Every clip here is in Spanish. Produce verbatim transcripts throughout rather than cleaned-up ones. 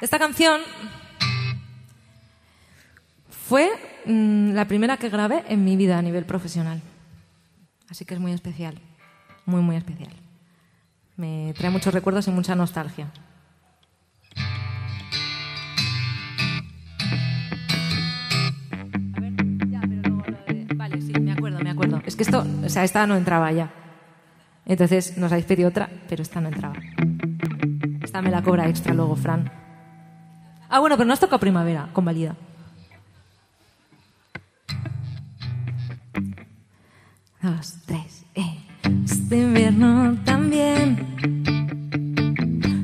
Esta canción fue mmm, la primera que grabé en mi vida a nivel profesional. Así que es muy especial, muy, muy especial. Me trae muchos recuerdos y mucha nostalgia. A ver, ya, pero luego lo de... Vale, sí, me acuerdo, me acuerdo. Es que esto, o sea, esta no entraba ya. Entonces nos habéis pedido otra, pero esta no entraba. Esta me la cobra extra luego, Fran. Ah, bueno, pero no has tocado Primavera, convalida. Dos, tres, eh. Este invierno también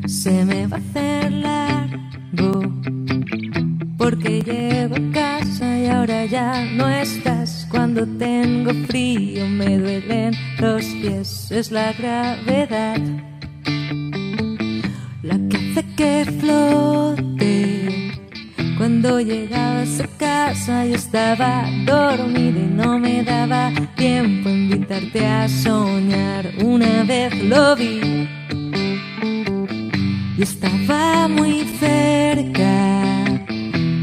se me va a hacer largo, porque llego a casa y ahora ya no estás. Cuando tengo frío me duelen los pies, es la gravedad la que hace que flote. Cuando llegabas a casa yo estaba dormida y no me daba tiempo a invitarte a soñar. Una vez lo vi y estaba muy cerca.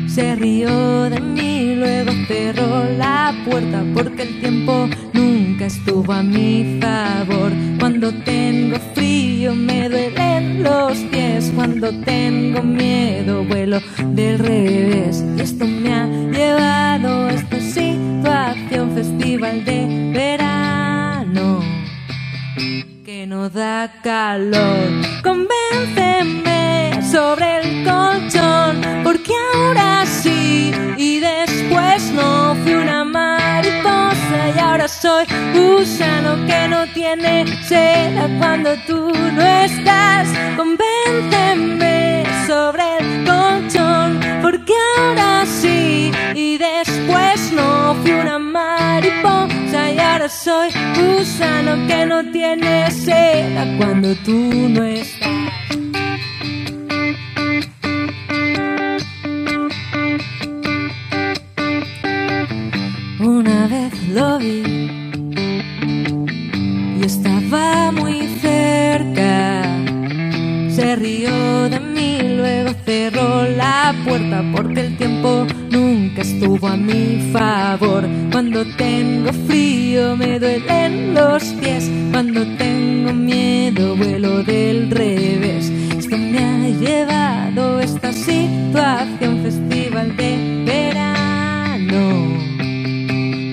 Se rió de mí, luego cerró la puerta porque el tiempo nunca estuvo a mi favor. Cuando tengo frío me duelen los pies, cuando tengo miedo vuelo del revés. Y esto me ha llevado a esta situación, festival de verano que no da calor. Convénceme sobre el colchón, porque ahora sí y después no. Fui una mariposa y ahora soy gusano que no tiene seda cuando tú no estás. Convénceme sobre el colchón, porque ahora sí y después no. Fui una mariposa y ahora soy gusano que no tiene seda cuando tú no estás. Una vez lo vi y estaba muy cerca. Se rió de mí, luego cerró la puerta porque el tiempo nunca estuvo a mi favor. Cuando tengo frío me duelen los pies, cuando tengo miedo vuelo del revés. Esto me ha llevado a esta situación, festival de verano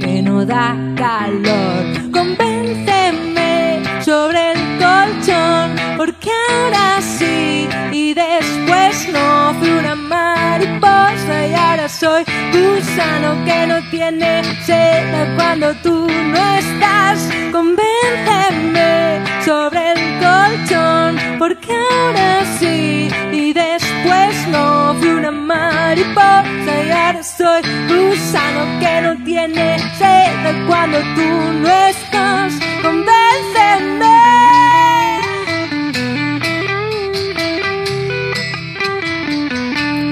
que no da calor. Convénceme sobre el colchón, porque ahora sí y después no. Fui una mariposa y ahora soy gusano que no tiene seda cuando tú no estás. Convénceme sobre el colchón, porque ahora sí y después no. Fui una mariposa y ahora soy gusano que no tiene seda cuando tú no estás. Convénceme.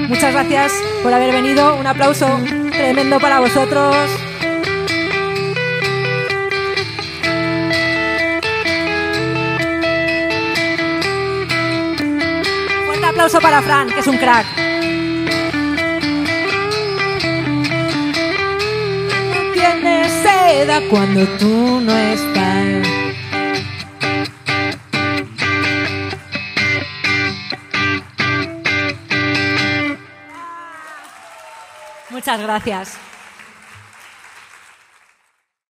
Muchas gracias por haber venido. Un aplauso tremendo para vosotros. Un fuerte aplauso para Fran, que es un crack. No tienes seda cuando tú no estás. Muchas gracias.